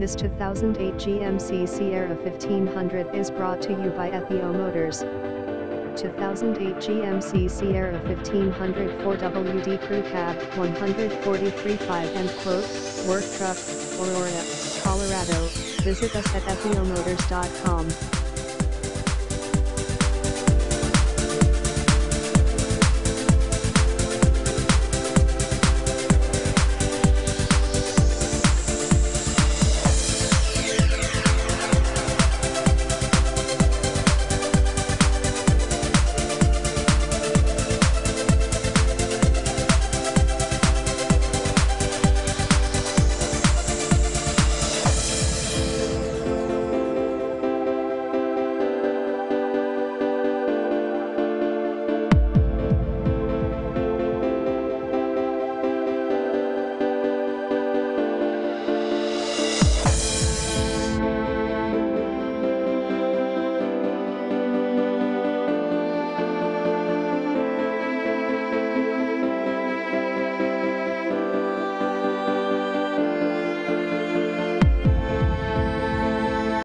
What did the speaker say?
This 2008 GMC Sierra 1500 is brought to you by Ethio Motors. 2008 GMC Sierra 1500 4WD Crew Cab 143.5 End quote, Work Truck, Aurora, Colorado. Visit us at ethiomotors.com.